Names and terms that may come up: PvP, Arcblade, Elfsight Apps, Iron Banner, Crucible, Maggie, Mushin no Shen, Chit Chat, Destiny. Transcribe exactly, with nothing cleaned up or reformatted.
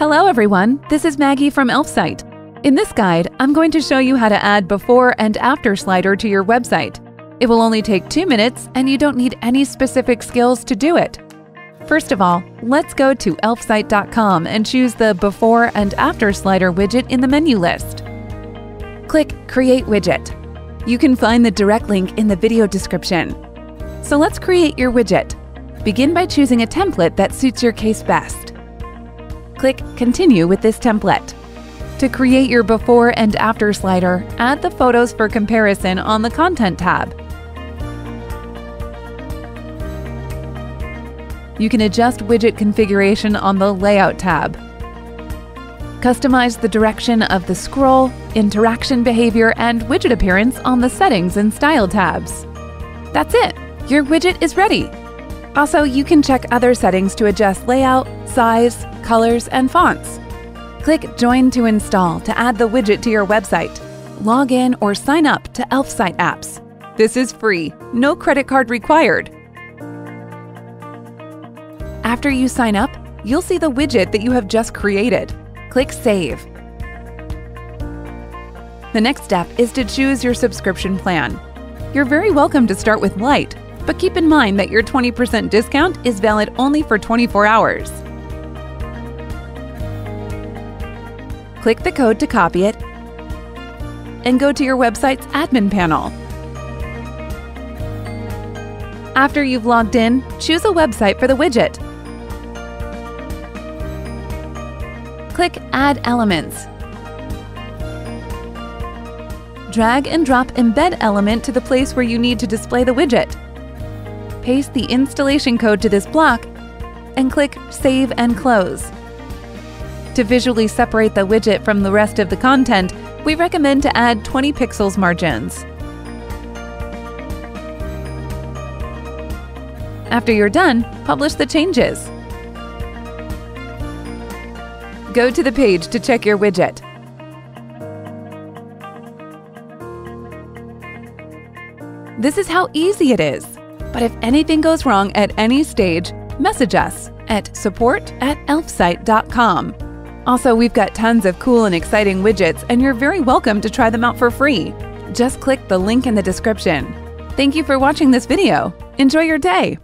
Hello everyone, this is Maggie from Elfsight. In this guide, I'm going to show you how to add before and after slider to your website. It will only take two minutes and you don't need any specific skills to do it. First of all, let's go to elfsight dot com and choose the before and after slider widget in the menu list. Click Create Widget. You can find the direct link in the video description. So let's create your widget. Begin by choosing a template that suits your case best. Click Continue with this template. To create your before and after slider, add the photos for comparison on the Content tab. You can adjust widget configuration on the Layout tab. Customize the direction of the scroll, interaction behavior, and widget appearance on the Settings and Style tabs. That's it! Your widget is ready! Also, you can check other settings to adjust layout, size, colors, and fonts. Click Join to install to add the widget to your website. Log in or sign up to Elfsight Apps. This is free, no credit card required. After you sign up, you'll see the widget that you have just created. Click Save. The next step is to choose your subscription plan. You're very welcome to start with Lite, but keep in mind that your twenty percent discount is valid only for twenty-four hours. Click the code to copy it and go to your website's admin panel. After you've logged in, choose a website for the widget. Click Add Elements. Drag and drop Embed element to the place where you need to display the widget. Paste the installation code to this block and click Save and Close. To visually separate the widget from the rest of the content, we recommend to add twenty pixels margins. After you're done, publish the changes. Go to the page to check your widget. This is how easy it is. But if anything goes wrong at any stage, message us at support at elfsight dot com. Also, we've got tons of cool and exciting widgets, and you're very welcome to try them out for free. Just click the link in the description. Thank you for watching this video. Enjoy your day!